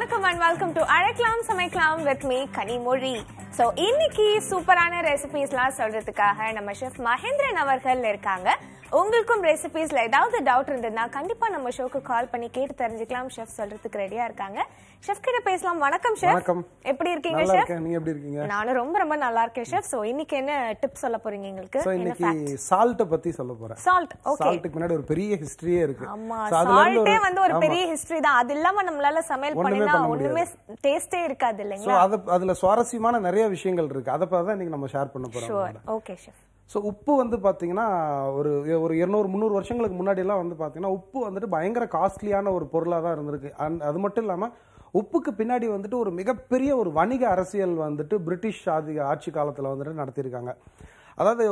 வணக்கம் and welcome to Azhaikalam Samaikalam with me, Kani Murri. So, இன்னைக்கு சூப்பரான ரெசிபீஸ்லாம் சொல்றதுக்காக நம்ம செஃப் மகேந்திரன் அவர்கள் இருக்காங்க. உங்களுக்கும் ரெசிபீஸ்ல ஏதாவது டவுட் இருந்தனா கண்டிப்பா நம்ம ஷோக்கு கால் பண்ணி கேட்டு தெரிஞ்சிக்கலாம். செஃப் சொல்றதுக்கு ரெடியா இருக்காங்க. செஃப் கிட்ட பேசலாம். வணக்கம் செஃப். வணக்கம். எப்படி இருக்கீங்க செஃப்? நல்லா இருக்கேன். நீங்க எப்படி இருக்கீங்க? நான் ரொம்ப நல்லா இருக்கேன் செஃப். சோ இன்னைக்கு என்ன டிப் சொல்லப் போறீங்க உங்களுக்கு? சோ இன்னைக்கு salt பத்தி சொல்லப் போறேன். Salt. Okay. Saltக்கு முன்னாடி ஒரு பெரிய ஹிஸ்டரியே இருக்கு. ஆமா. Saltே வந்து ஒரு பெரிய ஹிஸ்டரி தான். அது இல்லாம நம்மளால சமையல் பண்ணினா ஒண்ணுமே டேஸ்டே இருக்காது இல்லையா? சோ அதுல சுவாரசியமான நிறைய விஷயங்கள் இருக்கு. அத பத்தி தான் நம்ம ஷேர் பண்ணப் போறோம். ஷூர். Okay chef. So, உப்பு வந்து பாத்தீங்கன்னா ஒரு 200-300 வருஷங்களுக்கு முன்னாடி எல்லாம் வந்து பாத்தீங்கன்னா உப்பு வந்துட்டு பயங்கர காஸ்ட்லியான ஒரு பொருளா தான் இருந்திருக்கு. அது மட்டும் இல்லாம உப்புக்கு பின்னாடி வந்துட்டு ஒரு மிகப்பெரிய ஒரு வணிக அரசியல் வந்துட்டு பிரிட்டிஷ் ஆட்சி காலத்துல வந்துட்டு நடத்தியிருக்காங்க. அதாவது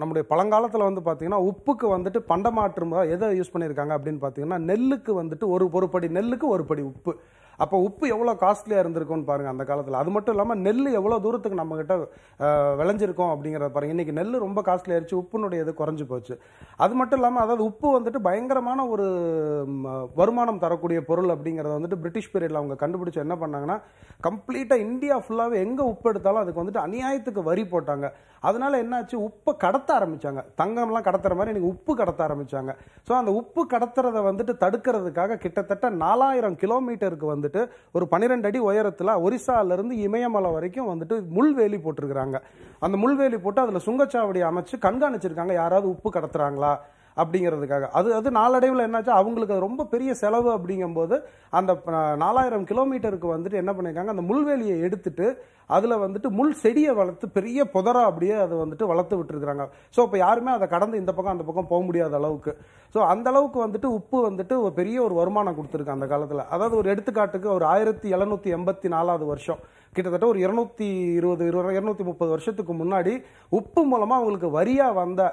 நம்முடைய பழங்காலத்தில் வந்து பார்த்தீங்கன்னா உப்புக்கு வந்துட்டு பண்டமாற்றும் எதை யூஸ் பண்ணியிருக்காங்க அப்படின்னு பார்த்தீங்கன்னா நெல்லுக்கு வந்துட்டு ஒரு படி நெல்லுக்கு ஒரு படி உப்பு. அப்போ உப்பு எவ்வளோ காஸ்ட்லியாக இருந்திருக்கும்னு பாருங்கள் அந்த காலத்தில். அது மட்டும் இல்லாமல் நெல் எவ்வளோ தூரத்துக்கு நம்மகிட்ட விளைஞ்சிருக்கோம் அப்படிங்கிறத பாருங்கள். இன்றைக்கி நெல் ரொம்ப காஸ்ட்லி ஆயிடுச்சு, உப்புனுடைய இது குறைஞ்சி போச்சு. அது மட்டும் இல்லாமல் அதாவது உப்பு வந்துட்டு பயங்கரமான ஒரு வருமானம் தரக்கூடிய பொருள் அப்படிங்கிறத வந்துட்டு பிரிட்டிஷ் பீரியடில் அவங்க கண்டுபிடிச்சு என்ன பண்ணாங்கன்னா கம்ப்ளீட்டாக இந்தியா ஃபுல்லாகவே எங்கே உப்பு எடுத்தாலும் அதுக்கு வந்துட்டு அநியாயத்துக்கு வரி போட்டாங்க. அதனால என்னாச்சு, உப்பை கடத்த ஆரம்பித்தாங்க. தங்கம்லாம் கடத்துற மாதிரி இன்றைக்கி உப்பு கடத்த ஆரம்பித்தாங்க. ஸோ அந்த உப்பு கடத்துறதை வந்துட்டு தடுக்கிறதுக்காக கிட்டத்தட்ட 4000 கிலோமீட்டருக்கு வந்துட்டு ஒரு 12 அடி உயரத்தில் ஒரிசாலிருந்து இமயமலை வரைக்கும் வந்துட்டு முள்வேலி போட்டிருக்கிறாங்க. அந்த முள்வேலி போட்டு அதில் சுங்கச்சாவடி அமைச்சு கண்காணிச்சிருக்காங்க யாராவது உப்பு கடத்துறாங்களா அப்படிங்கிறதுக்காக. அது நாளடைவில் என்னாச்சு, அவங்களுக்கு ரொம்ப பெரிய செலவு அப்படிங்கும்போது அந்த 4000 கிலோமீட்டருக்கு வந்துட்டு என்ன பண்ணியிருக்காங்க, அந்த முள்வேலியை எடுத்துட்டு அதில் வந்துட்டு முள் செடியை வளர்த்து பெரிய புதராக அப்படியே அதை வந்துட்டு வளர்த்து விட்டுருக்குறாங்க. ஸோ இப்போ யாருமே அதை கடந்து இந்த பக்கம் அந்த பக்கம் போக முடியாத அளவுக்கு. ஸோ அந்த அளவுக்கு வந்துட்டு உப்பு வந்துட்டு ஒரு பெரிய ஒரு வருமானம் கொடுத்துருக்கு அந்த காலத்தில். அதாவது ஒரு எடுத்துக்காட்டுக்கு ஒரு 1784ஆவது வருஷம் கிட்டத்தட்ட ஒரு 230 வருஷத்துக்கு முன்னாடி உப்பு மூலமாக அவங்களுக்கு வரியாக வந்த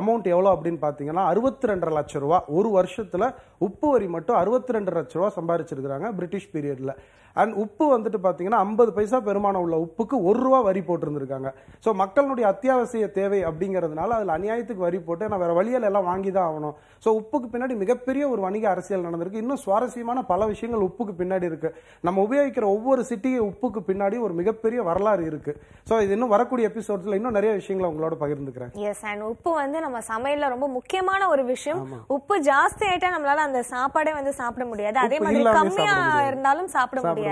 அமௌண்ட் எவ்வளோ அப்படின்னு பார்த்தீங்கன்னா 62 லட்ச ரூபா. ஒரு வருஷத்தில் உப்பு வரி மட்டும் 62 லட்ச ரூபா சம்பாதிச்சிருக்கிறாங்க பிரிட்டிஷ் பீரியடில். அண்ட் உப்பு வந்துட்டு பார்த்தீங்கன்னா 50 பைசா பெருமானம் உள்ள உப்புக்கு 1 ரூபா வரி போட்டிருந்துருக்காங்க. ஸோ மக்களுடைய அத்தியாவசிய தேவை அப்படிங்கிறதுனால அதில் அநியாயத்துக்கு வரி போட்டு நான் வேறு வழியில எல்லாம் வாங்கி தான் ஆகணும். ஸோ உப்புக்கு பின்னாடி மிகப்பெரிய ஒரு வணிக அரசியல் நடந்திருக்கு. இன்னும் சுவாரஸ்யமான பல விஷயங்கள் உப்புக்கு பின்னாடி இருக்கு. நம்ம உபயோகிக்கிற ஒவ்வொரு சிட்டியை உப்புக்கு பின்னாடி ஒரு மிகப்பெரிய வரலாறு இருக்கு. ஸோ இது இன்னும் வரக்கூடிய எபிசோட்ஸ்ல இன்னும் நிறைய விஷயங்களை உங்களோட பகிர்ந்துக்கிறேன். எஸ், அண்ட் உப்பு வந்து நம்ம சமையல்ல ரொம்ப முக்கியமான ஒரு விஷயம். உப்பு ஜாஸ்தி ஆயிட்டா நம்மளால அந்த சாப்பாடே வந்து சாப்பிட முடியாது, அதே மாதிரி கம்மியா இருந்தாலும் சாப்பிட முடியாது.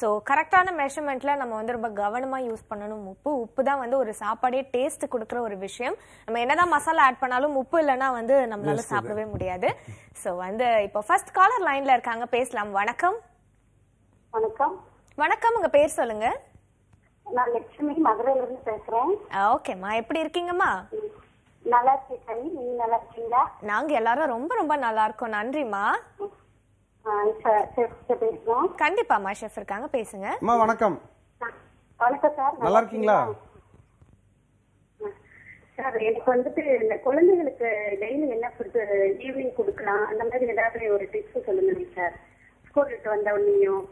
சோ கரெக்டான மெஷர்மெண்ட்ல நம்ம வந்து ரொம்ப கவனமா யூஸ் பண்ணணும். உப்பு தான் வந்து ஒரு சாப்பாடே டேஸ்ட் கொடுக்கிற ஒரு விஷயம். நம்ம என்னதான் மசாலா ஆட் பண்ணாலும் உப்பு இல்லனா வந்து நம்மளால சாப்பிடவே முடியாது. சோ வந்து இப்போ ஃபர்ஸ்ட் காலர் லைன்ல இருக்காங்க, பேசலாம். வணக்கம். வணக்கம். வணக்கம், உங்க பேர் சொல்லுங்க. நான் லட்சுமி, மதுரையில இருந்து பேசுறேன். ஓகேமா, எப்படி இருக்கீங்கம்மா? நல்லா இருக்கேன். நீங்க நல்லா இருக்கீங்களா? நாங்க எல்லாரும் ரொம்ப ரொம்ப நல்லா இருக்கோம். நன்றிமா. கண்டிப்பா மா, ஷெஃப் இருக்காங்க, பேசுங்க. அம்மா வணக்கம். வணக்கம் சார், நல்லா இருக்கீங்களா? சார் எனக்கு வந்துட்டு இந்த குழந்தைகளுக்கு டெய்லி என்ன ஃபுட் ஈவினிங் கொடுக்கலாம், அந்த மாதிரி ஏதாவது ஒரு டிப்ஸ் சொல்லுங்க சார். ஸ்கூல் விட்டு வந்தவனையும்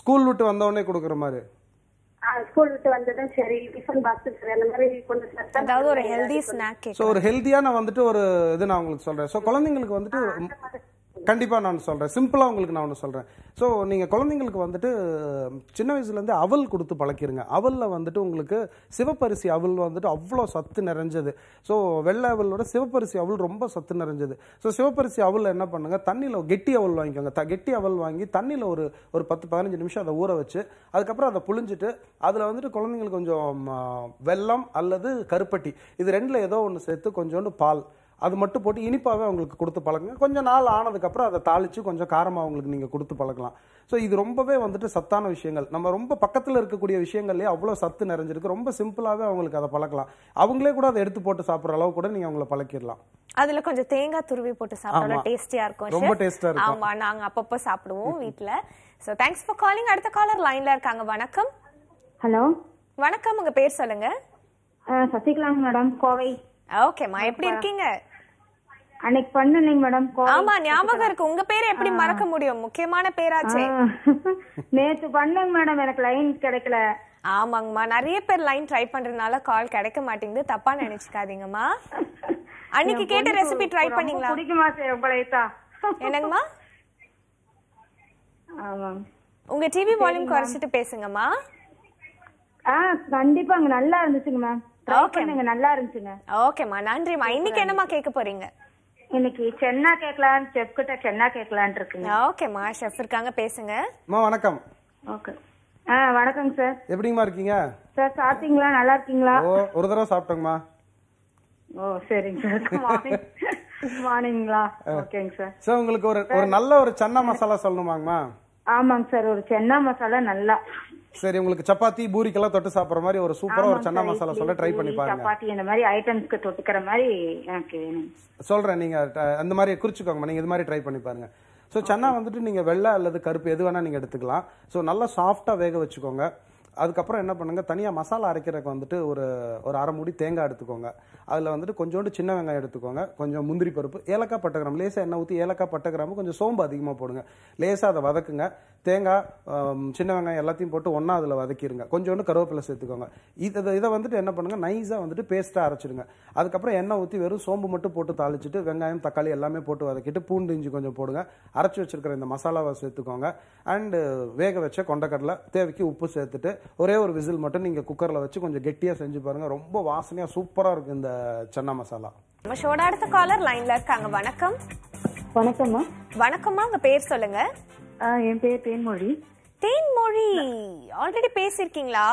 ஸ்கூல் விட்டு வந்தவனே கொடுக்குற மாதிரி. ஸ்கூல் விட்டு வந்ததும் சரி டிஃபன் பாக்ஸ் அந்த மாதிரி கொஞ்சம் அதாவது ஒரு ஹெல்தி ஸ்நாக். சோ ஒரு ஹெல்தியான வந்துட்டு ஒரு இது நான் உங்களுக்கு சொல்றேன். சோ குழந்தைகளுக்கு வந்துட்டு கண்டிப்பா நான் சொல்றேன் சிம்பிளா உங்களுக்கு நான் ஒன்று சொல்றேன். ஸோ நீங்க குழந்தைங்களுக்கு வந்துட்டு சின்ன வயசுல இருந்து அவல் கொடுத்து பழக்கிருங்க. அவல்ல வந்துட்டு உங்களுக்கு சிவப்பரிசி அவல் வந்துட்டு அவ்வளோ சத்து நிறைஞ்சது. ஸோ வெள்ளை அவலோட சிவப்பரிசி அவல் ரொம்ப சத்து நிறைஞ்சது. ஸோ சிவப்பரிசி அவல் என்ன பண்ணுங்க, தண்ணியில கெட்டி அவல் வாங்கிக்கோங்க. கெட்டி அவல் வாங்கி தண்ணியில ஒரு 10-15 நிமிஷம் அதை ஊற வச்சு அதுக்கப்புறம் அதை புழிஞ்சிட்டு அதுல வந்துட்டு குழந்தைங்களுக்கு கொஞ்சம் வெல்லம் அல்லது கருப்பட்டி இது ரெண்டுல ஏதோ ஒன்று சேர்த்து கொஞ்சோண்டு பால் அது மட்டும் போட்டு இனிப்பாகவே அவங்களுக்கு கொடுத்து பழகுங்க. கொஞ்சம் நாள் ஆனதுக்கப்புறம் அதை தாளித்து கொஞ்சம் காரமாக அவங்களுக்கு நீங்கள் கொடுத்து பழகலாம். ஸோ இது ரொம்பவே வந்துட்டு சத்தான விஷயங்கள். நம்ம ரொம்ப பக்கத்தில் இருக்கக்கூடிய விஷயங்கள்லேயே அவ்வளோ சத்து நிறைஞ்சிருக்கு. ரொம்ப சிம்பிளாகவே அவங்களுக்கு அதை பழக்கலாம். அவங்களே கூட அதை எடுத்து போட்டு சாப்பிட்ற அளவு கூட நீங்கள் அவங்கள பழக்கிடலாம். அதுல கொஞ்சம் தேங்காய் துருவி போட்டு சாப்பிட்டா டேஸ்டியா இருக்கும். ரொம்ப டேஸ்டா இருக்கும். ஆமா, நாங்க அப்பப்போ சாப்பிடுவோம் வீட்டில். So thanks for calling. அடுத்த காலர் லைன்ல இருக்காங்க. வணக்கம். ஹலோ வணக்கம், உங்க பேர் சொல்லுங்க. சசிகலாம் மேடம், கோவை. ஓகேமா, எப்படி இருக்கீங்க? அன்னைக்கு பண்ணீங்க மேடம். ஆமா, ஞாபகம் இருக்கு. உங்க பேர் எப்படி மறக்க முடியும், முக்கியமான பேராச்சே. நேத்து பண்ணேங்க மேடம், எனக்கு லைன் கிடைக்கல. ஆமாங்கம்மா, நிறைய பேர் லைன் ட்ரை பண்றதுனால கால் கிடைக்க மாட்டேங்குது, தப்பா நினைச்சுக்காதீங்கம்மா. அன்னைக்கு கேட்ட ரெசிபி ட்ரை பண்ணீங்களா? குடிக்குமா சார் உங்களைத்தா? என்னங்கம்மா? உங்க டிவி வால்யூம் குறைச்சிட்டு பேசுங்கம்மா. கண்டிப்பாங்க நல்லா இருந்துச்சுங்க மேம். ஓகேங்க நல்லா இருந்துச்சுங்க. ஓகேம்மா நன்றிம்மா. இன்னைக்கு என்னம்மா கேட்க போறீங்க? இன்னைக்கு சென்னா கேட்கலாம், செஃப் கிட்ட சென்னா கேட்கலாம்னு இருக்குங்க. ஓகேம்மா செஃப் இருக்காங்க பேசுங்க. அம்மா வணக்கம். ஓகே வணக்கம் சார். எப்படிங்கம்மா இருக்கீங்க? சார் சாப்பிட்டீங்களா? நல்லா இருக்கீங்களா? ஓ ஒரு தடவை சாப்பிட்டேங்கம்மா. ஓ சரிங்க சார். மார்னிங் மார்னிங்களா? ஓகேங்க சார். சார் உங்களுக்கு ஒரு நல்ல ஒரு சென்னா மசாலா சொல்லணுமாங்கம்மா? ஆமாங்க சார் ஒரு சென்னா மசாலா நல்லா. சரி உங்களுக்கு சப்பாத்தி பூரிக்கெல்லாம் தொட்டு சாப்பிடுற மாதிரி ஒரு சூப்பரா ஒரு சென்னா மசாலா சொல்ல ட்ரை பண்ணி பாருங்க. சப்பாத்தி இந்த மாதிரி ஐட்டம்ஸ்க்கு தொட்டுக்கிற மாதிரி எனக்கு வேணும் சொல்றேன். நீங்க அந்த மாதிரி குறிச்சுக்கோங்க. நீங்க இது மாதிரி ட்ரை பண்ணி பாருங்க. சோ சென்னா வந்துட்டு நீங்க வெள்ளை அல்லது கருப்பு எது வேணா நீங்க எடுத்துக்கலாம். சோ நல்லா சாஃப்டா வேக வச்சுக்கோங்க. அதுக்கப்புறம் என்ன பண்ணுங்க, தனியா மசாலா அரைக்கிறதுக்கு வந்துட்டு ஒரு அரை மூடி தேங்காய் எடுத்துக்கோங்க. அதுல வந்துட்டு கொஞ்சோண்டு சின்ன வெங்காயம் எடுத்துக்கோங்க, கொஞ்சம் முந்திரி பருப்பு, ஏலக்காய் பட்டை கிராம்பு லேசா எண்ணெய் ஊற்றி ஏலக்காய் பட்டை கிராம்பு கொஞ்சம் சோம்பு அதிகமாக போடுங்க. லேசா அதை வதக்குங்க. தேங்காய் சின்ன வெங்காயம் எல்லாத்தையும் போட்டு ஒன்னா அதுல வதக்கிடுங்க. கொஞ்சோண்டு கருவேப்பிலை சேர்த்துக்கோங்க. இதை வந்துட்டு என்ன பண்ணுங்க, நைஸா வந்துட்டு பேஸ்டா அரைச்சிடுங்க. அதுக்கப்புறம் எண்ணெய் ஊற்றி வெறும் சோம்பு மட்டும் போட்டு தாளிச்சுட்டு வெங்காயம் தக்காளி எல்லாமே போட்டு வதக்கிட்டு பூண்டு இஞ்சி கொஞ்சம் போடுங்க. அரைச்சி வச்சிருக்கிற இந்த மசாலாவை சேர்த்துக்கோங்க. அண்ட் வேக வச்ச கொண்டக்கடலை தேவைக்கு உப்பு சேர்த்துட்டு ஒரே ஒரு விசில் மட்டும் நீங்க குக்கர்ல வச்சு கொஞ்சம் கெட்டியா செஞ்சு பாருங்க. ரொம்ப வாசனையா சூப்பரா இருக்கு இந்த சென்னா மசாலா. நம்ம ஷோட அடுத்த காலர் லைன்ல இருக்காங்க. வணக்கம். வணக்கம்மா. வணக்கம்மா உங்க பேர் சொல்லுங்க. என் பேர் தேன்மொழி. தேன்மொழி ஆல்ரெடி பேசிருக்கீங்களா?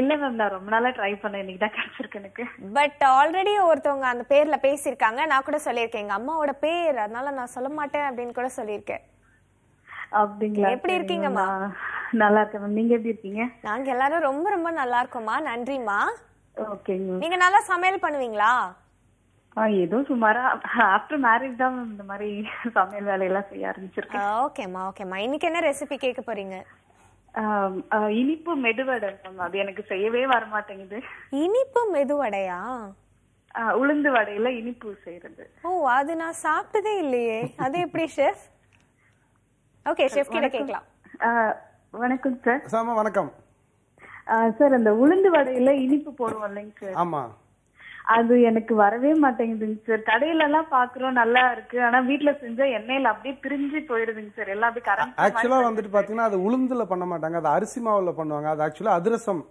இல்ல மேம் நான் ரொம்ப நாளா ட்ரை பண்ணேன், இன்னைக்கு தான் கிடைச்சிருக்கு எனக்கு. பட் ஆல்ரெடி ஒருத்தவங்க அந்த பேர்ல பேசிருக்காங்க. நான் கூட சொல்லியிருக்கேன் எங்க அம்மாவோட பேர், அதனால நான் சொல்ல மாட்டேன் அப்படின்னு கூட சொல்லியிருக்கேன். அப்படிங்களா? எப்படி இருக்கீங்கம்மா? நல்லா இருக்கேன். நீங்க எப்படி இருக்கீங்க? நாங்க எல்லாரும் ரொம்ப ரொம்ப நல்லா இருக்கோம்மா. நன்றிமா. ஓகேங்க. நீங்க நல்லா சமையல் பண்ணுவீங்களா? ஏதோ சுமாரா. ஆஃப்டர் மேரேஜ் தான் இந்த மாதிரி சமையல் வேலையெல்லாம் செய்ய ஆரம்பிச்சிருக்கேன். ஓகேம்மா ஓகேம்மா. இன்னைக்கு என்ன ரெசிபி கேட்க போறீங்க? இனிப்பு மெதுவடை. அது எனக்கு செய்யவே வர மாட்டேங்குது. இனிப்பு மெதுவடையா? உளுந்து வடையில இனிப்பு செய்யறது. ஓ அது நான் சாப்பிட்டதே இல்லையே, அது எப்படி ஷெஃப்? ஓகே ஷெஃப் கிட்ட கேட்கலாம். வணக்கம் சார். சாமா வணக்கம் சார். அந்த உளுந்து வடையில இனிப்பு போடுவோம் இல்லைங்க சார்? ஆமா. அது எனக்கு வரவே மாட்டேங்குதுங்க சார். கடையில எல்லாம் பாக்குறோம் நல்லா இருக்கு, ஆனா வீட்டுல செஞ்சா எண்ணெயில அப்படியே பிரிஞ்சு போயிருதுங்க சார். எல்லாம் அப்படியே கரெக்ட். ஆக்சுவலா வந்துட்டு பாத்தீங்கன்னா அது உளுந்துல பண்ண மாட்டாங்க, அது அரிசி மாவுல பண்ணுவாங்க. அது ஆக்சுவலா அதிரசம்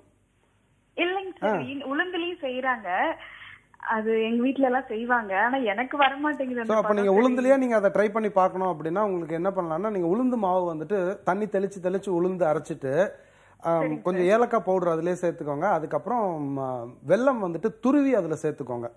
இல்லைங்க சார். உளுந்துலயும் செய்யறாங்க, அது எங்க வீட்டுல எல்லாம் செய்வாங்க, ஆனா எனக்கு வர மாட்டேங்குது. அப்ப நீங்க உளுந்துலயே நீங்க அதை ட்ரை பண்ணி பாக்கணும். அப்படின்னா உங்களுக்கு என்ன பண்ணலாம்னா, நீங்க உளுந்து மாவு வந்துட்டு தண்ணி தெளிச்சு தெளிச்சு உளுந்து அரைச்சிட்டு கொஞ்சம் ஏலக்காய் பவுடர் அதுலயே சேர்த்துக்கோங்க. அதுக்கப்புறம் வெல்லம் வந்துட்டு துருவி அதுல சேர்த்துக்கோங்க.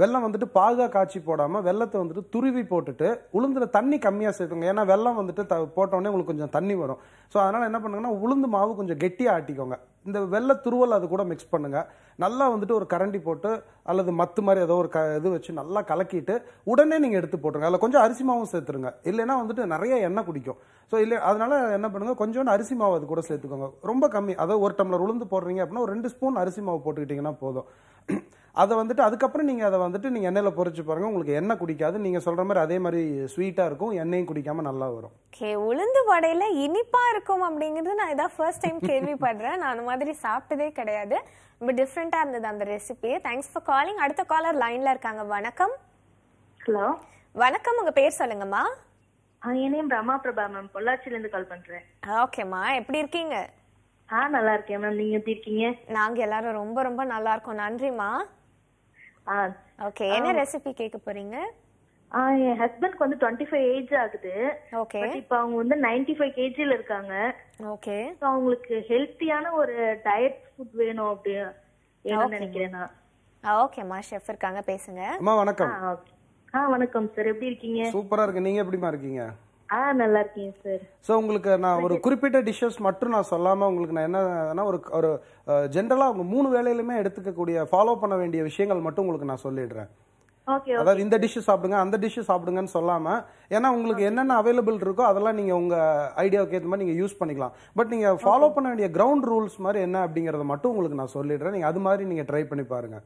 வெல்லம் வந்துட்டு பாகா காய்ச்சி போடாம வெல்லத்தை வந்துட்டு துருவி போட்டுட்டு உளுந்துல தண்ணி கம்மியா சேர்த்துக்கோங்க. ஏன்னா வெல்லம் வந்துட்டு போட்டோடனே உங்களுக்கு கொஞ்சம் தண்ணி வரும். ஸோ அதனால என்ன பண்ணுங்கன்னா, உளுந்து மாவு கொஞ்சம் கெட்டியா ஆட்டிக்கோங்க. இந்த வெள்ளை துருவல் அது கூட மிக்ஸ் பண்ணுங்க. நல்லா வந்துட்டு ஒரு கரண்டி போட்டு அல்லது மத்து மாதிரி ஏதோ ஒரு இது வச்சு நல்லா கலக்கிட்டு உடனே நீங்க எடுத்து போட்டுருங்க. அதில் கொஞ்சம் அரிசி மாவும் சேர்த்துருங்க. இல்லைன்னா வந்துட்டு நிறைய எண்ணெய் குடிக்கும். ஸோ இல்லை அதனால என்ன பண்ணுங்க, கொஞ்சோண்டு அரிசி மாவு அது கூட சேர்த்துக்கோங்க. ரொம்ப கம்மி, அதாவது ஒரு டம்ளர் உளுந்து போடுறீங்க அப்படின்னா ஒரு 2 ஸ்பூன் அரிசி மாவு போட்டுக்கிட்டீங்கன்னா போதும். அதை வந்துட்டு அதுக்கப்புறம் நீங்கள் அதை வந்துட்டு நீங்கள் எண்ணெயில் பொறிச்சு பாருங்க. உங்களுக்கு எண்ணெய் குடிக்காது. நீங்கள் சொல்ற மாதிரி அதே மாதிரி ஸ்வீட்டாக இருக்கும், எண்ணெயும் குடிக்காம நல்லா வரும். ஓகே உளுந்து வடையில இனிப்பா இருக்கும் அப்படிங்கிறது நான் இதான் ஃபர்ஸ்ட் டைம் கேள்விப்படுறேன். நான் அந்த மாதிரி சாப்பிட்டதே கிடையாது. ரொம்ப டிஃப்ரெண்டா இருந்தது அந்த ரெசிபி. Thanks for calling. அடுத்த காலர் லைன்ல இருக்காங்க. வணக்கம். ஹலோ வணக்கம். உங்க பேர் சொல்லுங்கம்மா. என் நேம் ரமா பிரபா மேம், பொள்ளாச்சில இருந்து கால் பண்றேன். ஓகேம்மா எப்படி இருக்கீங்க? நல்லா இருக்கேன் மேம். நீங்க எப்படி இருக்கீங்க? நாங்க எல்லாரும் ரொம்ப ரொம்ப நல்லா இருக்கோம். நன்றிமா. ஓகே என்ன ரெசிபி கேட்க போறீங்க? என் ஹஸ்பண்ட்க்கு வந்து 25 ஏஜ் ஆகுது. ஓகே. இப்போ அவங்க வந்து 95 kg-ல இருக்காங்க. ஓகே. சோ அவங்களுக்கு ஹெல்த்தியான ஒரு டயட் ஃபுட் வேணும் அப்படி என்ன நினைக்கிறேன் நான். ஓகே மா ஷெஃப் இருக்காங்க பேசுங்க. அம்மா வணக்கம். வணக்கம் சார் எப்படி இருக்கீங்க? சூப்பரா இருக்கு. நீங்க எப்படிமா இருக்கீங்க? நல்லா இருக்கீங்க சார். சோ உங்களுக்கு நான் ஒரு குறிப்பிட்ட டிஷ்ஷஸ் மட்டும் நான் சொல்லாம உங்களுக்கு நான் என்னன்னா ஒரு ஜெனரலா அவங்க 3 வேளையிலுமே எடுத்துக்க கூடிய ஃபாலோ பண்ண வேண்டிய விஷயங்கள் மட்டும் உங்களுக்கு நான் சொல்லிடுறேன். அதாவது இந்த டிஷ் சாப்பிடுங்க அந்த டிஷ் சாப்பிடுங்கன்னு சொல்லாம, ஏன்னா உங்களுக்கு என்னென்ன அவைலபிள் இருக்கோ அதெல்லாம் நீங்க உங்க ஐடியாவுக்கு ஏற்ற மாதிரி நீங்க யூஸ் பண்ணிக்கலாம். பட் நீங்க ஃபாலோ பண்ண வேண்டிய கிரவுண்ட் ரூல்ஸ் மாதிரி என்ன அப்படிங்கறத மட்டும் உங்களுக்கு நான் சொல்லிடுறேன். நீங்க அது மாதிரி நீங்க ட்ரை பண்ணி பாருங்க.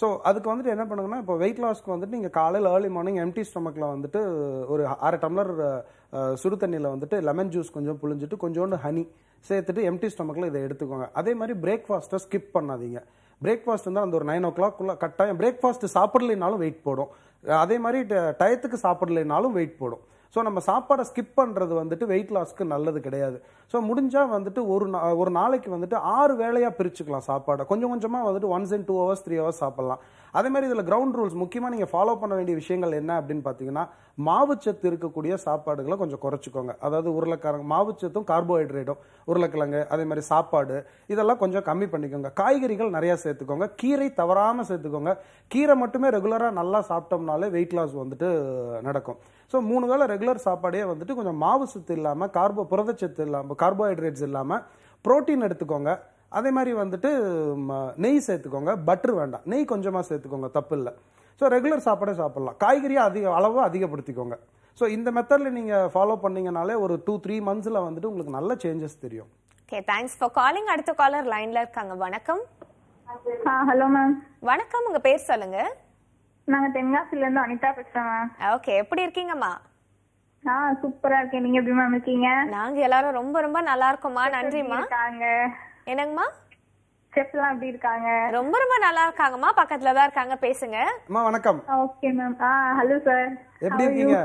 ஸோ அதுக்கு வந்துட்டு என்ன பண்ணுங்கன்னா, இப்போ வெயிட் லாஸ்க்கு வந்துட்டு நீங்கள் காலையில் ஏர்லி மார்னிங் எம்டி ஸ்டொமக்ல வந்துட்டு ஒரு அரை டம்ளர் சுடு தண்ணியில் வந்துட்டு லெமன் ஜூஸ் கொஞ்சம் புழிஞ்சிட்டு கொஞ்சோண்டு ஹனி சேர்த்துட்டு எம்டி ஸ்டொமக்கில் இதை எடுத்துக்கோங்க. அதே மாதிரி பிரேக்ஃபாஸ்ட்டை ஸ்கிப் பண்ணாதீங்க. பிரேக்ஃபாஸ்ட் இருந்தால் அந்த ஒரு 9 o'clock-குள்ள கட்டாயம். பிரேக்ஃபாஸ்ட் சாப்பிடலைனாலும் வெயிட் போடும். அதே மாதிரி டயத்துக்கு சாப்பிடலைனாலும் வெயிட் போடும். So நம்ம சாப்பாடு skip பண்றது வந்துட்டு weight loss க்கு நல்லது கிடையாது சோ முடிஞ்சா வந்துட்டு ஒரு நாளைக்கு வந்துட்டு 6 வேளையா பிரிச்சுக்கலாம் சாப்பாடு கொஞ்சம் கொஞ்சமா வந்துட்டு once in 2 hours 3 hours சாப்பிடலாம் அதே மாதிரி இதல ground rules முக்கியமா நீங்க ஃபாலோ பண்ண வேண்டிய விஷயங்கள் என்ன அப்படினு பாத்தீங்கன்னா மாவுச்சத்து இருக்க கூடிய சாப்பாடுகளை கொஞ்சம் குறச்சுக்கோங்க அதாவது உருளைக்கிழங்கு மாவுச்சத்தும் கார்போஹைட்ரேட்டும் உருளைக்கிழங்கு அதே மாதிரி சாப்பாடு இதெல்லாம் கொஞ்சம் கம்மி பண்ணிக்கோங்க காய்கறிகள் நிறைய சேர்த்துக்கோங்க கீரை தவறாம சேர்த்துக்கோங்க கீரை மட்டுமே ரெகுலரா நல்லா சாப்பிட்டோம்னாலே weight loss வந்துட்டு நடக்கும் So, if you have regular food, carbohydrates, protein, butter, and So, regular food. So, in the method, you follow for 2-3 months, you changes. Okay, thanks for calling. Adutha caller line la irukanga. Vanakkam. Hello, ma'am. Vanakkam, unga per solunga. நாங்க தென்காசில இருந்து அனிதா பேசுறேன் okay எப்படி இருக்கீங்கம்மா நான் சூப்பரா இருக்கேன் நீங்க எப்படி ma'am இருக்கீங்க நாங்க எல்லாரும் ரொம்ப ரொம்ப நல்லா இருக்கோம்மா நன்றிமா என்னங்கம்மா செஃப்லாம் எப்படி இருக்காங்க ரொம்ப ரொம்ப நல்லா இருக்காங்கம்மா பக்கத்துல தான் இருக்காங்க பேசுங்க அம்மா வணக்கம் ஓகே மேம் ஹலோ சார் எப்படி இருக்கீங்க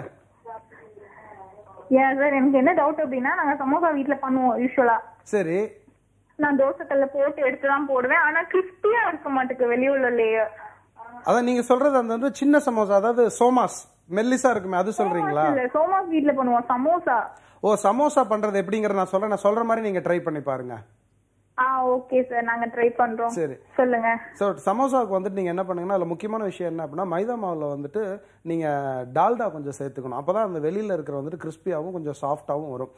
யா சார் எனக்கு என்ன டவுட் அப்படினா நாங்க சமோசா வீட்ல பண்ணுவோம் யூசுவலா சரி நான் தோசை கல்ல போட்டு எடுத்து தான் போடுவேன் ஆனா கிறிஸ்பியா இருக்க மாட்டேங்குது வெளிய உள்ள லேயர் அத நீங்க சொல்றது அந்த சின்ன சமோசா அதாவது சோமாஸ் மெல்லிசா இருக்குமே அது சொல்றீங்களா இல்ல சோமாஸ் வீட்ல பண்ணுவோம் சமோசா ஓ சமோசா பண்றது எப்படிங்கற நான் சொல்ற மாதிரி நீங்க ட்ரை பண்ணி பாருங்க ஓகே சார் நாங்க ட்ரை பண்றோம் சரி சொல்லுங்க சோ சமோசாக்கு வந்து நீங்க என்ன பண்ணுங்கன்னா அதுல முக்கியமான விஷயம் என்ன அப்படினா மைதா மாவுல வந்துட்டு நீங்க டால்டா கொஞ்சம் சேர்த்துக்கணும் அப்பதான் அந்த வெளியில இருக்குற வந்து கிறிஸ்பியாவும் கொஞ்சம் சாஃப்ட்டாவும் வரும்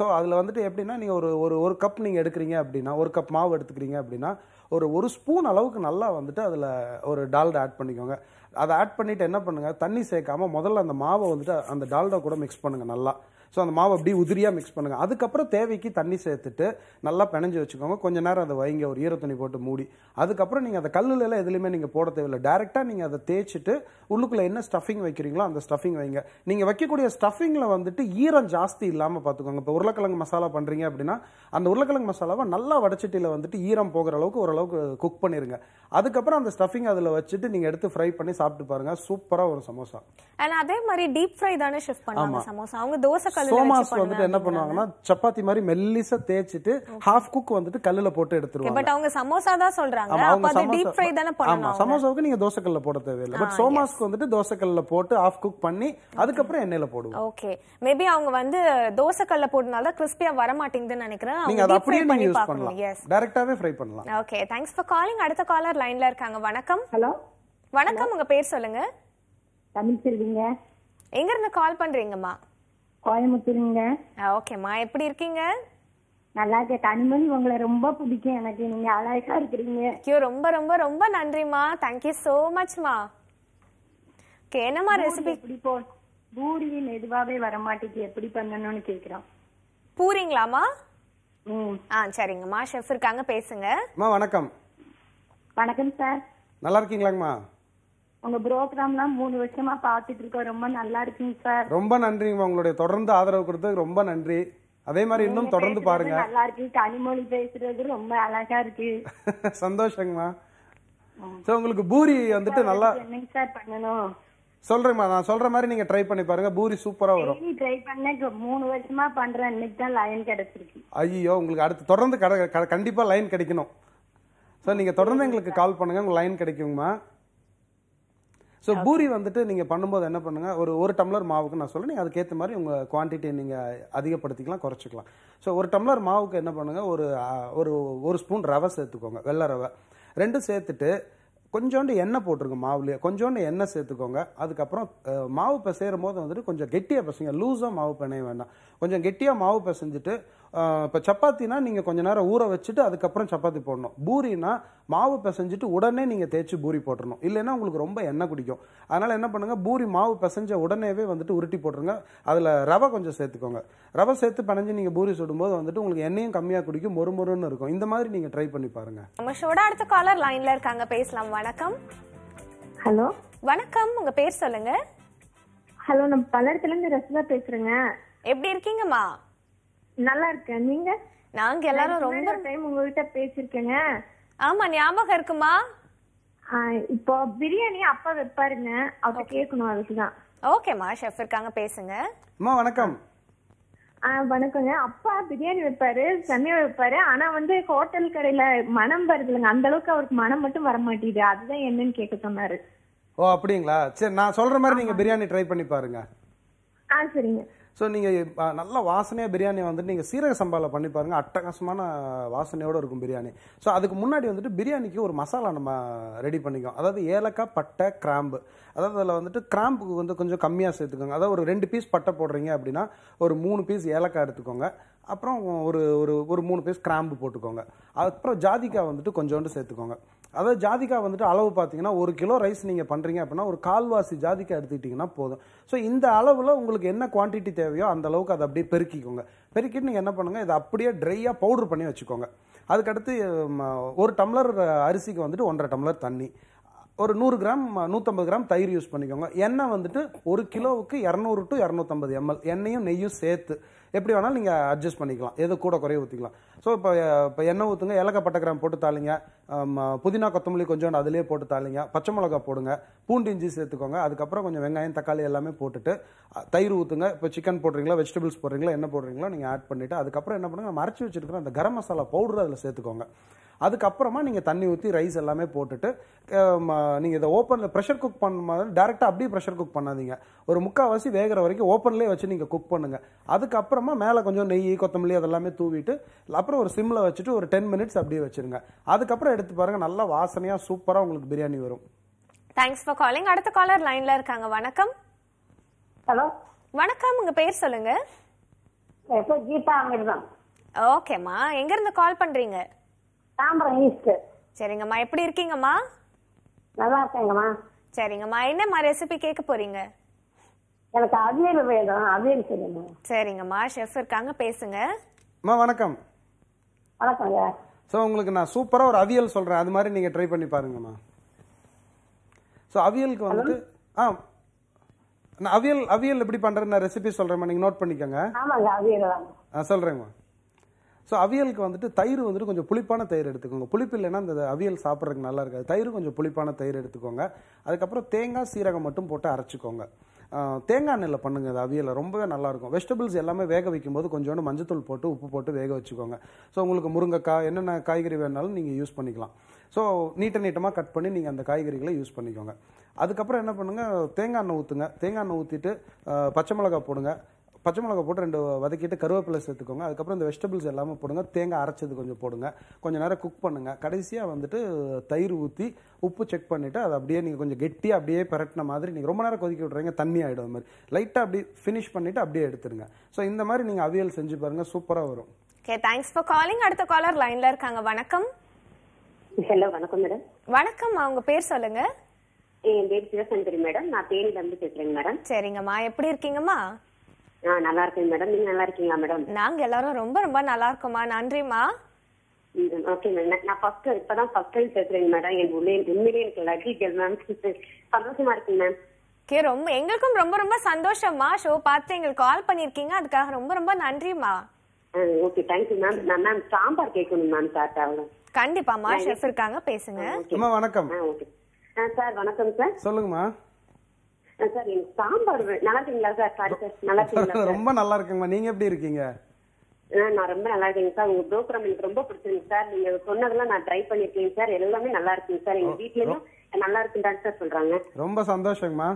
சோ அதுல வந்துட்டு எப்படினா நீங்க ஒரு 1 கப் நீங்க எடுக்குறீங்க அப்படினா 1 கப் மாவு எடுத்துக்கிறீங்க அப்படினா ஒரு ஸ்பூன் அளவுக்கு நல்லா வந்துட்டு அதுல ஒரு டால்டா ஆட் பண்ணிக்கோங்க அத ஆட் பண்ணிட்டு என்ன பண்ணுங்க தண்ணி சேக்காம முதல்ல அந்த மாவை வந்துட்டு அந்த டால்டா கூட mix பண்ணுங்க நல்லா சோ அந்த மாவு அப்படியே உதிரியா mix பண்ணுங்க அதுக்கு அப்புறம் தேவைக்கு தண்ணி சேர்த்துட்டு நல்லா பெனஞ்சு வெச்சுக்கோங்க கொஞ்ச நேரம் அத வைங்க ஒரு ஈர துணி போட்டு மூடி அதுக்கு அப்புறம் நீங்க அந்த கல்லுல எல்லாம் எதுலயுமே நீங்க போட தேவையில்லை டைரக்ட்டா நீங்க அத தேய்ச்சிட்டு உள்ளுக்குள்ள என்ன ஸ்டஃபிங் வைக்கிறீங்களோ அந்த ஸ்டஃபிங் வைங்க நீங்க வைக்க கூடிய ஸ்டஃபிங்ல வந்துட்டு ஈரம் ஜாஸ்தி இல்லாம பாத்துக்கோங்க இப்ப உருளைக்கிழங்கு மசாலா பண்றீங்க அப்படினா அந்த உருளைக்கிழங்கு மசாலாவை நல்லா வடச்சட்டியில வந்துட்டு ஈரம் போகற அளவுக்கு ஒரு அளவுக்கு குக் பண்ணிருங்க அதுக்கு அப்புறம் அந்த ஸ்டஃபிங் அதுல வச்சிட்டு நீங்க எடுத்து ஃப்ரை பண்ணி சாப்பிட்டு பாருங்க சூப்பரா ஒரு சமோசா and அதே மாதிரி டீப் ஃப்ரை தான ஷிஃப்ட் பண்ணாங்க சமோசா அவங்க தோசை சோமாஸ் வந்து என்ன பண்ணுவாங்கன்னா சப்பாத்தி மாதிரி மெல்லிசா தேய்ச்சிட்டு half cook வந்துட்டு கல்லுல போட்டு எடுத்துருவாங்க பட் அவங்க சமோசா தான் சொல்றாங்க அப்ப அது டீப் ஃப்ரை தான பண்ணனும் ஆமா சமோசாவுக்கு நீங்க தோசை கல்லுல போட தேவையில்லை பட் சோமாஸ்க்கு வந்துட்டு தோசை கல்லுல போட்டு half cook பண்ணி அதுக்கு அப்புறம் எண்ணெயில போடுவோம் ஓகே மேபி அவங்க வந்து தோசை கல்லுல போடுனால தான் கிறிஸ்பியா வர மாட்டேங்குதுன்னு நினைக்கிறேன் நீங்க அத அப்படியே பண்ணி யூஸ் பண்ணலாம் டைரக்டாவே ஃப்ரை பண்ணலாம் ஓகே தேங்க்ஸ் ஃபார் காலிங் அடுத்த காலர் லைன்ல இருக்காங்க வணக்கம் ஹலோ வணக்கம் உங்க பேர் சொல்லுங்க தமிழ்ச்செல்விங்க எங்க இருந்து கால் பண்றீங்கம்மா கோயம்புத்தூர்ங்க ஓகேமா எப்படி இருக்கீங்க நல்லா இருக்கேன் கனிமொழி உங்களை ரொம்ப பிடிக்கும் எனக்கு நீங்க அழகா இருக்கீங்க ஐயோ ரொம்ப ரொம்ப ரொம்ப நன்றிமா थैंक यू so much மா ஓகே என்னமா ரெசிபி பிடிப்போ பூரி மெதுவாவே வர மாட்டேங்குது எப்படி பண்ணனும்னு கேக்குறோம் பூரிங்களாமா சரிங்கம்மா ஷெஃப் இருக்காங்க பேசுங்க அம்மா வணக்கம் வணக்கம் சார் நல்லா இருக்கீங்களாங்கம்மா உங்க புரோகிராம்லாம் 3 வருஷமா பாத்துட்டு இருக்கோம் ரொம்ப நல்லா இருக்குங்க சார் ரொம்ப நன்றிங்க உங்களுடைய தொடர்ந்து ஆதரவு கொடுத்ததுக்கு ரொம்ப நன்றி அதே மாதிரி இன்னும் தொடர்ந்து பாருங்க நல்லா இருக்கு கனிமொழி பேசுறது ரொம்ப அழகா இருக்கு சந்தோஷம்மா சோ உங்களுக்கு பூரி வந்துட்டு நல்லா என்னங்க சார் பண்ணனும் சொல்றேம்மா நான் சொல்ற மாதிரி நீங்க ட்ரை பண்ணி பாருங்க பூரி சூப்பரா வரும் நீ ட்ரை பண்ணேங்க 3 வருஷமா பண்றேன் இன்னைக்கு தான் லைன் கிடைச்சிருக்கு ஐயோ உங்களுக்கு அடுத்து தொடர்ந்து கண்டிப்பா லைன் கிடைக்கணும் சோ நீங்க தொடர்ந்து உங்களுக்கு கால் பண்ணுங்க உங்களுக்கு லைன் கிடைக்கும்மா சோ பூரி வந்துட்டு நீங்க பண்ணும்போது என்ன பண்ணுங்க ஒரு டம்ளர் மாவுக்கு நான் சொல்றேன் நீங்க அதுக்கு ஏத்த மாதிரி உங்க குவாண்டிட்டி நீங்க அதிகப்படுத்திக்கலாம் குறச்சுக்கலாம் சோ ஒரு டம்ளர் மாவுக்கு என்ன பண்ணுங்க ஒரு ஸ்பூன் ரவை சேர்த்துக்கோங்க வெள்ளை ரவை ரெண்டு சேர்த்துட்டு கொஞ்சோண்டு எண்ணெய் போட்டுருங்க மாவுல கொஞ்சோண்டு எண்ணெய் சேர்த்துக்கோங்க அதுக்கு அப்புறம் மாவு பிசையும்போது வந்துட்டு கொஞ்சம் கெட்டியா பிசைங்க லூசா மாவு பிணைய வேண்டாம் கொஞ்சம் கெட்டியா மாவு பிசைஞ்சிட்டு இப்ப சப்பாத்தினா நீங்க கொஞ்ச நேரம் ஊற வச்சிட்டு அதுக்கு அப்புறம் சப்பாத்தி போடணும் பூரினா மாவு பிசைஞ்சிட்டு உடனே நீங்க தேய்ச்சி பூரி போடணும் இல்லனா உங்களுக்கு ரொம்ப எண்ணெய் குடிக்கும் அதனால என்ன பண்ணுங்க பூரி மாவு பிசைஞ்ச உடனேவே வந்துட்டு உருட்டி போடுங்க அதுல ரவை கொஞ்சம் சேர்த்துக்கோங்க ரவை சேர்த்து பனஞ்சி நீங்க பூரி சுடும்போது வந்துட்டு உங்களுக்கு எண்ணெயும் கம்மியா குடிக்கும் மொறுமொறுன்னு இருக்கும் இந்த மாதிரி நீங்க ட்ரை பண்ணி பாருங்க நம்ம ஷோட அடுத்த காலர் லைன்ல இருக்காங்க பேசலாம் வணக்கம் ஹலோ வணக்கம் உங்க பேர் சொல்லுங்க ஹலோ நான் பல்லடத்துல இருந்து ரஸ்வா பேசுறேங்க எப்படி இருக்கீங்கம்மா நல்லா இருக்கேன் நீங்க நாங்க எல்லாரும் ரொம்ப டைம் உங்க கிட்ட பேசிருக்கேங்க ஆமா ஞாபகம் இருக்குமா இப்போ பிரியாணி அப்பா வெப்பாருங்க அவ கேக்கணும் அதுக்கு தான் Okay, ma, chef, iranga pesunga. Amma vanakkam. வணக்கங்க. அப்பா பிரியாணி வைப்பாரு, சென்னை வைப்பாரு. ஆனா வந்து ஹோட்டல் கடையில மனம் வருதுங்க, அந்த அளவுக்கு அவருக்கு மனம் மட்டும் வர மாட்டேங்குது. அதுதான் என்னன்னு கேட்க சொன்னாரு. ஓ அப்படிங்களா, சரி நான் சொல்ற மாதிரி நீங்க பிரியாணி ட்ரை பண்ணி பாருங்க. ஆ சரிங்க. ஸோ நீங்கள் நல்ல வாசனையாக பிரியாணி வந்துட்டு நீங்கள் சீரக சம்பாவில் பண்ணி பாருங்கள், அட்டகாசமான வாசனையோடு இருக்கும் பிரியாணி. ஸோ அதுக்கு முன்னாடி வந்துட்டு பிரியாணிக்கு ஒரு மசாலா நம்ம ரெடி பண்ணிக்கோம். அதாவது ஏலக்காய், பட்டை, கிராம்பு. அதாவது அதில் வந்துட்டு கிராம்புக்கு வந்து கொஞ்சம் கம்மியாக சேர்த்துக்கோங்க. அதாவது ஒரு 2 பீஸ் பட்டை போடுறீங்க அப்படின்னா ஒரு 3 பீஸ் ஏலக்காய் எடுத்துக்கோங்க, அப்புறம் ஒரு ஒரு 3 பீஸ் கிராம்பு போட்டுக்கோங்க. அதுக்கப்புறம் ஜாதிக்காய் வந்துட்டு கொஞ்சோண்டு சேர்த்துக்கோங்க. அதாவது ஜாதிக்காய் வந்துட்டு அளவு பார்த்தீங்கன்னா 1 கிலோ ரைஸ் நீங்கள் பண்ணுறீங்க அப்படின்னா ஒரு கால்வாசி ஜாதிக்காய் எடுத்துக்கிட்டிங்கன்னா போதும். ஸோ இந்த அளவில் உங்களுக்கு என்ன குவான்டிட்டி தேவையோ அந்த அளவுக்கு அதை அப்படியே பெருக்கிக்கோங்க. பெருக்கிட்டு நீங்கள் என்ன பண்ணுங்கள், இதை அப்படியே ட்ரையாக பவுடர் பண்ணி வச்சுக்கோங்க. அதுக்கடுத்து 1 டம்ளர் அரிசிக்கு வந்துட்டு 1.5 டம்ளர் தண்ணி, ஒரு 100 கிராம் 150 கிராம் தயிர் யூஸ் பண்ணிக்கோங்க. எண்ணெய் வந்துட்டு 1 கிலோவுக்கு 200 to 250 ml எண்ணெயும் நெய்யும் சேர்த்து எப்படி வேணாலும் நீங்கள் அட்ஜஸ்ட் பண்ணிக்கலாம், எது கூட குறைய ஊற்றிக்கலாம். ஸோ இப்போ எண்ணெய் ஊற்றுங்க, ஏலக்காய், பட்டை, கிராம்பு போட்டு தாளிங்க, புதினா, கொத்தமல்லி கொஞ்சோண்டு அதிலே போட்டு தாளிங்க, பச்சை மிளகா போடுங்க, பூண்டு, இஞ்சி சேர்த்துக்கோங்க. அதுக்கப்புறம் கொஞ்சம் வெங்காயம், தக்காளி எல்லாமே போட்டுட்டு தயிர் ஊற்றுங்க. இப்போ சிக்கன் போடுறீங்களா, வெஜிடபிள்ஸ் போடுறீங்களா, என்ன போடுறீங்களோ நீங்கள் ஆட் பண்ணிவிட்டு அதுக்கப்புறம் என்ன பண்ணுங்கள், நம்ம அரைச்சி வச்சுருக்கிற அந்த கரம் மசாலா பவுடர் அதில் சேர்த்துக்கோங்க. அதுக்கப்புறமா நீங்கள் தண்ணி ஊற்றி ரைஸ் எல்லாமே போட்டுட்டு நீங்கள் இதை ஓப்பனில் ப்ரெஷர் குக் பண்ணும்போது டேரெக்டாக அப்படியே ப்ரெஷர் குக் பண்ணாதீங்க. ஒரு 3/4 வேகிற வரைக்கும் ஓப்பன்லேயே வச்சு நீங்கள் குக் பண்ணுங்கள். அதுக்கப்புறமா மேலே கொஞ்சம் நெய், கொத்தமல்லி அதெல்லாமே தூவிட்டு அப்புறம் ஒரு சிம்மில் வச்சுட்டு ஒரு 10 minutes அப்படியே வச்சுருங்க. அதுக்கப்புறம் எடுத்து பாருங்கள், நல்லா வாசனையாக சூப்பராக உங்களுக்கு பிரியாணி வரும். Thanks for calling. அடுத்த காலர் லைனில் இருக்காங்க. வணக்கம். ஹலோ வணக்கம், உங்கள் பேர் சொல்லுங்கள். ஓகேம்மா, எங்கேருந்து கால் பண்ணுறீங்க? தாம்பரம் ஈஸ்ட். சரிங்கம்மா, எப்படி இருக்கீங்கம்மா? நல்லா இருக்கேங்கம்மா. சரிங்கம்மா, என்னம்மா ரெசிபி கேட்க போறீங்க? எனக்கு அவியல் வேணும், அவியல் செய்யுங்க. சரிங்கம்மா, ஷெஃப் இருக்காங்க, பேசுங்க. அம்மா வணக்கம். வணக்கங்க. ஸோ உங்களுக்கு நான் சூப்பராக ஒரு அவியல் சொல்கிறேன், அது மாதிரி நீங்கள் ட்ரை பண்ணி பாருங்கம்மா. ஸோ அவியலுக்கு வந்துட்டு நான் அவியல் எப்படி பண்ணுறேன்னு நான் ரெசிபி சொல்கிறேம்மா, நீங்கள் நோட் பண்ணிக்கோங்க. ஆமாங்க, அவியல் சொல்கிறேங்கம்மா. ஸோ அவியலுக்கு வந்துட்டு தயிர் வந்துட்டு கொஞ்சம் புளிப்பான தயிர் எடுத்துக்கோங்க. புளிப்பு இல்லைன்னா அந்த அவியல் சாப்பிட்றதுக்கு நல்லா இருக்காது. தயிர் கொஞ்சம் புளிப்பான தயிர் எடுத்துக்கோங்க. அதுக்கப்புறம் தேங்காய், சீரகம் மட்டும் போட்டு அரைச்சிக்கோங்க. தேங்காய் எண்ணெயில் பண்ணுங்கள், அது அவியல் ரொம்பவே நல்லாயிருக்கும். வெஜிடபிள்ஸ் எல்லாமே வேக வைக்கும்போது கொஞ்சோண்டு மஞ்சத்தூள் போட்டு உப்பு போட்டு வேக வச்சுக்கோங்க. ஸோ உங்களுக்கு முருங்கைக்காய், என்னென்ன காய்கறி வேணாலும் நீங்கள் யூஸ் பண்ணிக்கலாம். ஸோ நீட்டமாக கட் பண்ணி நீங்கள் அந்த காய்கறிகளை யூஸ் பண்ணிக்கோங்க. அதுக்கப்புறம் என்ன பண்ணுங்கள், தேங்காய் எண்ணெய் ஊற்றுங்க. தேங்காய் எண்ணெய் ஊற்றிட்டு பச்சை மிளகாய் போடுங்க. பச்சை மிளகா போட்டு 2 வதக்கிட்டு கருவேப்பிலை சேர்த்துக்கோங்க. அதுக்கப்புறம் இந்த வெஜிடபிள்ஸ் எல்லாமே போடுங்க. தேங்காய் அரைச்சது கொஞ்சம் போடுங்க. கொஞ்சம் நேரம் குக் பண்ணுங்கள். கடைசியாக வந்துட்டு தயிர் ஊற்றி உப்பு செக் பண்ணிவிட்டு அதை அப்படியே நீங்கள் கொஞ்சம் கெட்டியாக அப்படியே பரட்டின மாதிரி நீங்கள் ரொம்ப நேரம் கொதிக்க விட்றீங்க, தண்ணி ஆகிடும். அது மாதிரி லைட்டாக அப்படி ஃபினிஷ் பண்ணிவிட்டு அப்படியே எடுத்துருங்க. ஸோ இந்த மாதிரி நீங்கள் அவியல் செஞ்சு பாருங்கள், சூப்பராக வரும். Okay, thanks for calling. அடுத்த காலர் லைனில் இருக்காங்க. வணக்கம். ஹலோ வணக்கம் மேடம். வணக்கம், அவங்க பேர் சொல்லுங்கள். என் பேர் சிவசந்திரி மேடம், நான் தேனியிலேருந்து பேசுகிறேங்க மேடம். சரிங்கம்மா, எப்படி இருக்கீங்கம்மா? நல்லா இருக்கேன் மேடம், நீங்க நல்லா இருக்கீங்களா மேடம்? நாங்க எல்லாரும் ரொம்ப ரொம்ப நல்லா இருக்கோம்மா, நன்றிமா. ஓகே மேடம், நான் இப்பதான் பேசுறேங்க மேடம். என் உண்மையிலேயே எனக்கு லக்கி கேள் மேம், சந்தோஷமா இருக்குங்க மேம். ஓகே, ரொம்ப எங்களுக்கும் ரொம்ப ரொம்ப சந்தோஷம்மா. ஷோ பார்த்து எங்களுக்கு கால் பண்ணிருக்கீங்க, அதுக்காக ரொம்ப ரொம்ப நன்றிமா. Okay, thank you ma'am. நான் மேம் சாம்பார் கேட்கணும் மேம். சார் கண்டிப்பாமா, ஷெஃப் இருக்காங்க, பேசுங்க. வணக்கம். ஓகே சார், வணக்கம் சார், சொல்லுங்கம்மா. சார் எனக்கு சாம்பார் நல்லா இருக்கீங்களா சார்? நல்லா இருக்கீங்களா? ரொம்ப நல்லா இருக்குங்கம்மா, நீங்க எப்படி இருக்கீங்க? நான் ரொம்ப நல்லா இருக்கேங்க சார். உங்க ப்ரோக்ராம் எனக்கு ரொம்ப பிடிச்சிருக்கு சார். நீங்க சொன்னதெல்லாம் நான் ட்ரை பண்ணிருக்கேன் சார், எல்லாமே நல்லா இருக்குங்க சார். எங்க வீட்லயும் நல்லா இருக்குன்னு சார் சொல்றாங்க. ரொம்ப சந்தோஷங்கம்மா.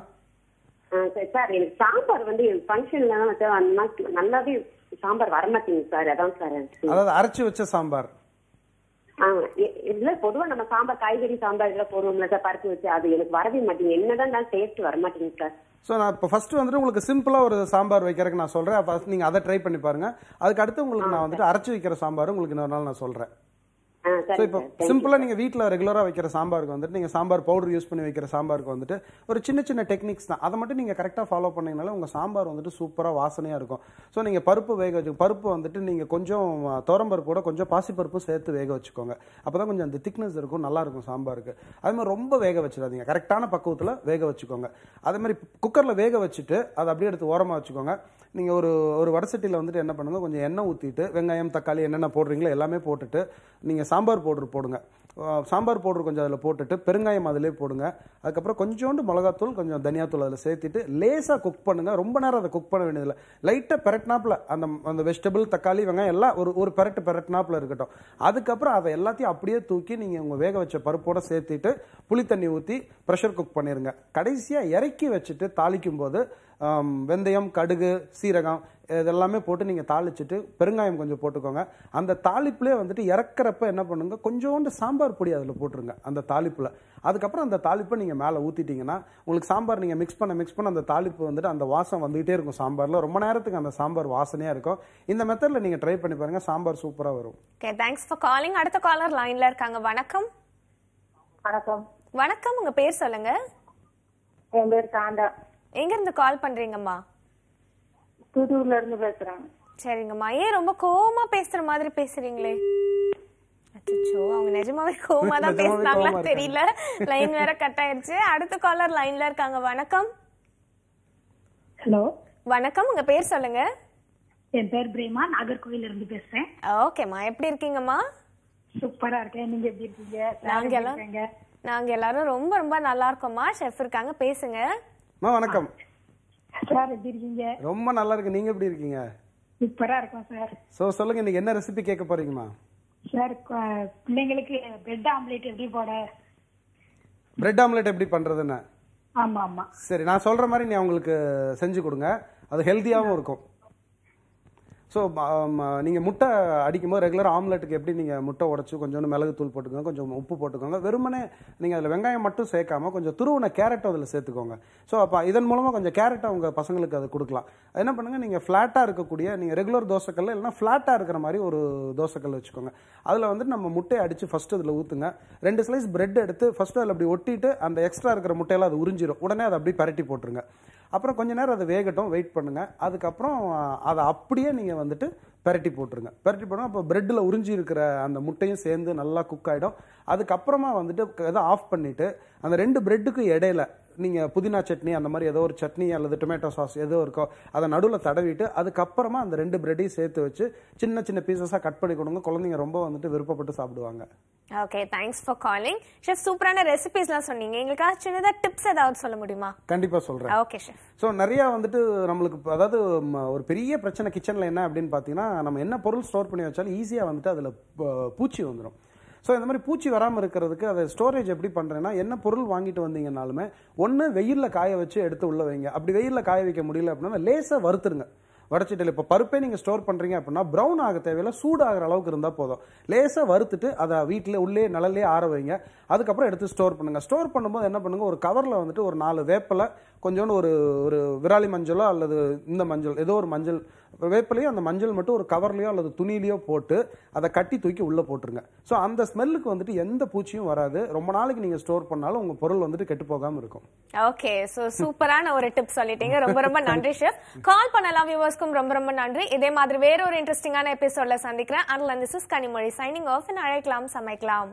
சார் எனக்கு சாம்பார் வந்து ஃபங்க்ஷன்ல வந்து நல்லாவே சாம்பார் வரமாட்டேங்குது சார், அதான் சார். அதாவது அரைச்சு வச்ச சாம்பார் இதுல பொதுவா நம்ம சாம்பார் காய்கறி சாம்பார் இதெல்லாம் போடுவோம்ல சார், பருப்பு வச்சு, அது எனக்கு வரவே மாட்டேங்குது. என்னதான் டேஸ்ட் வர மாட்டேங்குது சார். ஸோ நான் இப்போ ஃபர்ஸ்ட் வந்துட்டு உங்களுக்கு சிம்பிளாக ஒரு சாம்பார் வைக்கிறதுக்கு நான் சொல்கிறேன், ஃபர்ஸ்ட் நீங்கள் அதை ட்ரை பண்ணி பாருங்க. அதுக்கு அடுத்து உங்களுக்கு நான் வந்துட்டு அரைச்சி வைக்கிற சாம்பார் உங்களுக்கு இன்னொரு நாள் நான் சொல்கிறேன். ஸோ இப்போ சிம்பிளாக நீங்கள் வீட்டில் ரெகுலராக வைக்கிற சாம்பாருக்கு வந்துட்டு நீங்கள் சாம்பார் பவுடர் யூஸ் பண்ணி வைக்கிற சாம்பாருக்கு வந்துட்டு ஒரு சின்ன சின்ன டெக்னிக்ஸ் தான், அதை மட்டும் நீங்கள் கரெக்டாக ஃபாலோ பண்ணிங்கனால உங்கள் சாம்பார் வந்துட்டு சூப்பராக வாசனையாக இருக்கும். ஸோ நீங்கள் பருப்பு வேக வச்சு, பருப்பு வந்துட்டு நீங்கள் கொஞ்சம் துவரம்பருப்பு கூட கொஞ்சம் பாசிப்பருப்பு சேர்த்து வேக வச்சுக்கோங்க. அப்போ தான் கொஞ்சம் அந்த திக்னஸ் இருக்கும், நல்லாயிருக்கும் சாம்பாருக்கு. அதுமாதிரி ரொம்ப வேக வச்சிடாதீங்க, கரெக்டான பக்குவத்தில் வேக வச்சுக்கோங்க. அதேமாதிரி குக்கரில் வேக வச்சுட்டு அதை அப்படியே எடுத்து ஓரமாக வச்சுக்கோங்க. நீங்கள் ஒரு ஒரு வடசட்டியில் வந்துட்டு என்ன பண்ணுங்கள், கொஞ்சம் எண்ணெய் ஊற்றிட்டு வெங்காயம், தக்காளி, என்னென்ன போடுறீங்களோ எல்லாமே போட்டுட்டு நீங்கள் சாம்பார் பவுடர் போடுங்க. சாம்பார் பவுடர் கொஞ்சம் அதில் போட்டுட்டு பெருங்காயம் அதிலே போடுங்க. அதுக்கப்புறம் கொஞ்சோண்டு மிளகாத்தூள் கொஞ்சம் தனியாத்தூள் அதில் சேர்த்துட்டு லேசாக குக் பண்ணுங்கள். ரொம்ப நேரம் அதை குக் பண்ண வேண்டியதில்லை. லைட்டாக பெரட்னாப்பில் அந்த அந்த வெஜிடபிள் தக்காளி வெங்காயம் எல்லாம் ஒரு பெரட்னாப்பில் இருக்கட்டும். அதுக்கப்புறம் அதை எல்லாத்தையும் அப்படியே தூக்கி நீங்கள் உங்கள் வேக வச்ச பருப்போடு சேர்த்துட்டு புளி தண்ணி ஊற்றி ப்ரெஷர் குக் பண்ணிடுங்க. கடைசியாக இறக்கி வச்சுட்டு தாளிக்கும் போது வெந்தயம் கடுகு சீரகம் இதெல்லாமே போட்டு நீங்கள் தாளிச்சுட்டு பெருங்காயம் கொஞ்சம் போட்டுக்கோங்க. அந்த தாளிப்புலேயே வந்துட்டு இறக்குறப்ப என்ன பண்ணுங்க, கொஞ்சோண்டு சாம்பார் பொடி அதில் போட்டுருங்க அந்த தாளிப்பில். அதுக்கப்புறம் அந்த தாளிப்பை நீங்கள் மேலே ஊற்றிட்டிங்கன்னா உங்களுக்கு சாம்பார் நீங்கள் மிக்ஸ் பண்ண அந்த தாளிப்பு வந்துட்டு அந்த வாசம் வந்துகிட்டே இருக்கும். சாம்பாரில் ரொம்ப நேரத்துக்கு அந்த சாம்பார் வாசனையாக இருக்கும். இந்த மெத்தடில் நீங்கள் ட்ரை பண்ணி பாருங்கள், சாம்பார் சூப்பராக வரும். Okay, thanks for calling. அடுத்த காலர் லைனில் இருக்காங்க. வணக்கம். வணக்கம். வணக்கம், உங்கள் பேர் சொல்லுங்கள். என் பேர் காந்தா. எங்கேருந்து கால் பண்ணுறீங்கம்மா? தூதுக்குள்ள இருந்து பேசுறாங்க. சரிங்கம்மா, ஏன் ரொம்ப கோவமா பேசுற மாதிரி பேசுறீங்களே? அச்சோ, அவங்க நிஜமாவே கோவமா தான் பேசுறாங்களா தெரியல. லைன் வேற கட் ஆயிருச்சு. அடுத்த காலர் லைன்ல இருக்காங்க. வணக்கம். ஹலோ, வணக்கம், உங்க பேர் சொல்லுங்க. என் பேர் பிரேமா, நாகர்கோயில இருந்து பேசுறேன். ஓகேம்மா, எப்படி இருக்கீங்கம்மா? சூப்பரா இருக்கேன். நீங்க எப்படி இருக்கீங்க? நாங்க எல்லாரும் ரொம்ப ரொம்ப நல்லா இருக்கோம்மா. செஃப் இருக்காங்க, பேசுங்க. வணக்கம் சார், எப்படி இருக்கீங்க? ரொம்ப நல்லா இருக்கு. நீங்க எப்படி இருக்கீங்க? சூப்பரா இருக்கும் சார். சோ சொல்லுங்க, நீங்க என்ன ரெசிபி கேட்க போறீங்கமா? சார், பிள்ளைங்களுக்கு பிரெட் ஆம்லெட் எப்படி போட, பிரெட் ஆம்லெட் எப்படி பண்றதுன்னு. ஆமா ஆமா, சரி, நான் சொல்ற மாதிரி நீ உங்களுக்கு செஞ்சு கொடுங்க. அது ஹெல்தியாவும் இருக்கும். ஸோ நீங்கள் முட்டை அடிக்கும்போது ரெகுலர் ஆம்லெட்டுக்கு எப்படி நீங்கள் முட்டை உடச்சி கொஞ்சோண்டு மிளகு தூள் போட்டுக்கோங்க, கொஞ்சம் உப்பு போட்டுக்கோங்க. வெறுமனே நீங்கள் அதில் வெங்காயம் மட்டும் சேர்க்காமல் கொஞ்சம் துருவின கேரட்டும் அதில் சேர்த்துக்கோங்க. ஸோ அப்போ இதன் மூலமாக கொஞ்சம் கேரட்டை உங்கள் பசங்களுக்கு அது கொடுக்கலாம். என்ன பண்ணுங்கள், நீங்கள் ஃப்ளாட்டாக இருக்கக்கூடிய நீங்கள் ரெகுலர் தோசைக்கல் இல்லைனா ஃப்ளாட்டாக இருக்கிற மாதிரி ஒரு தோசைக்கல் வச்சுக்கோங்க. அதில் வந்துட்டு நம்ம முட்டையை அடித்து ஃபஸ்ட்டு அதில் ஊற்றுங்க. 2 ஸ்லைஸ் பிரெட் எடுத்து ஃபஸ்ட்டு அதில் அப்படி ஒட்டிட்டு அந்த எக்ஸ்ட்ரா இருக்கிற முட்டையெல்லாம் அது உறிஞ்சிடும். உடனே அதை அப்படியே பரட்டி போட்டுருங்க. அப்புறம் கொஞ்சம் நேரம் அதை வேகட்டும், வெயிட் பண்ணுங்கள். அதுக்கப்புறம் அதை அப்படியே நீங்கள் வந்துட்டு பரட்டி போட்டுருங்க. பரட்டி போட்டோம், அப்போ பிரெட்டில் உறிஞ்சி இருக்கிற அந்த முட்டையும் சேர்ந்து நல்லா குக் ஆகிடும். அதுக்கப்புறமா வந்துட்டு எதை ஆஃப் பண்ணிவிட்டு அந்த 2 பிரெட்டுக்கு இடையில நீங்கள் புதினா சட்னி அந்த மாதிரி ஏதோ ஒரு சட்னி அல்லது டொமேட்டோ சாஸ் ஏதோ இருக்கோ அதை நடுவில் தடவிட்டு அதுக்கப்புறமா அந்த 2 பிரெட்டையும் சேர்த்து வச்சு சின்ன சின்ன பீசஸாக கட் பண்ணி கொடுங்க. குழந்தைங்க ரொம்ப வந்துட்டு விருப்பப்பட்டு சாப்பிடுவாங்க. Okay, thanks for calling. Chef, சூப்பரான ரெசிபிஸ்லாம் சொன்னீங்க. எங்களுக்காக சின்னதாக டிப்ஸ் ஏதாவது சொல்ல முடியுமா? கண்டிப்பாக சொல்கிறேன். Okay chef. ஸோ நிறையா வந்துட்டு நம்மளுக்கு அதாவது ஒரு பெரிய பிரச்சனை கிச்சனில் என்ன அப்படின்னு பார்த்தீங்கன்னா, நம்ம என்ன பொருள் ஸ்டோர் பண்ணி வச்சாலும் ஈஸியாக வந்துட்டு அதில் பூச்சி வந்துடும். ஸோ இந்த மாதிரி பூச்சி வராமல் இருக்கிறதுக்கு அதை ஸ்டோரேஜ் எப்படி பண்ணுறேன்னா, என்ன பொருள் வாங்கிட்டு வந்தீங்கன்னாலுமே ஒன்று வெயிலில் காய வச்சு எடுத்து உள்ளே வைங்க. அப்படி வெயிலில் காய வைக்க முடியல அப்படின்னா லேசாக வறுத்துருங்க. வடச்சிட்டில் இப்போ பருப்பே நீங்கள் ஸ்டோர் பண்ணுறீங்க அப்படின்னா ப்ரௌன் ஆக தேவையில்லை, சூடாகிற அளவுக்கு இருந்தால் போதும். லேசாக வறுத்துட்டு அதை வீட்டில் உள்ளே நிழல்லே ஆற வைங்க. அதுக்கப்புறம் எடுத்து ஸ்டோர் பண்ணுங்கள். ஸ்டோர் பண்ணும்போது என்ன பண்ணுங்கள், ஒரு கவரில் வந்துட்டு ஒரு 4 வேப்பிலை, கொஞ்சோண்டு ஒரு விராலி மஞ்சளோ அல்லது இந்த மஞ்சள் ஏதோ ஒரு மஞ்சள் வேப்பிலையோ அந்த மஞ்சள் மட்டும் ஒரு கவர்லையோ அல்லது துணியிலையோ போட்டு அதை கட்டி தூக்கி உள்ளே போட்டுருங்க. ஸோ அந்த ஸ்மெல்லுக்கு வந்துட்டு எந்த பூச்சியும் வராது. ரொம்ப நாளைக்கு நீங்கள் ஸ்டோர் பண்ணாலும் உங்கள் பொருள் வந்துட்டு கெட்டு போகாமல் இருக்கும். ஓகே, ஸோ சூப்பரான ஒரு டிப் சொல்லிட்டீங்க. ரொம்ப ரொம்ப நன்றி ஷெஃப். கால் பண்ணலாம் வியூவர்ஸ்க்கும் ரொம்ப ரொம்ப நன்றி. இதே மாதிரி வேற ஒரு இன்ட்ரெஸ்டிங்கான எபிசோடில் சந்திக்கிறேன். அதில் திஸ் இஸ் கனி மொழி சைனிங் ஆஃப் அண்ட் அழைக்கலாம் சமைக்கலாம்.